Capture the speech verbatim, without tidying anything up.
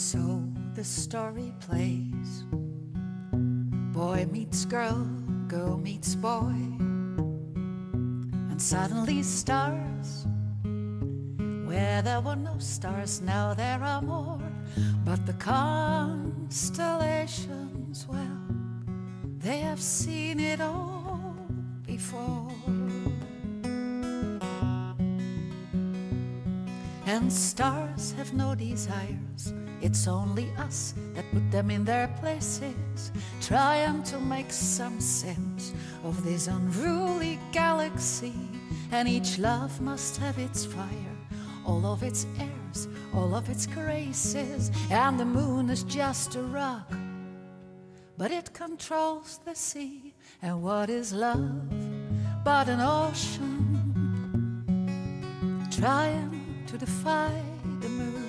So the story plays, boy meets girl, girl meets boy, and suddenly stars, where there were no stars, now there are more. But the constellations, well, they have seen it all before. And stars have no desires, it's only us that put them in their places, trying to make some sense of this unruly galaxy. And each love must have its fire, all of its airs, all of its graces. And the moon is just a rock, but it controls the sea. And what is love but an ocean trying to defy the moon?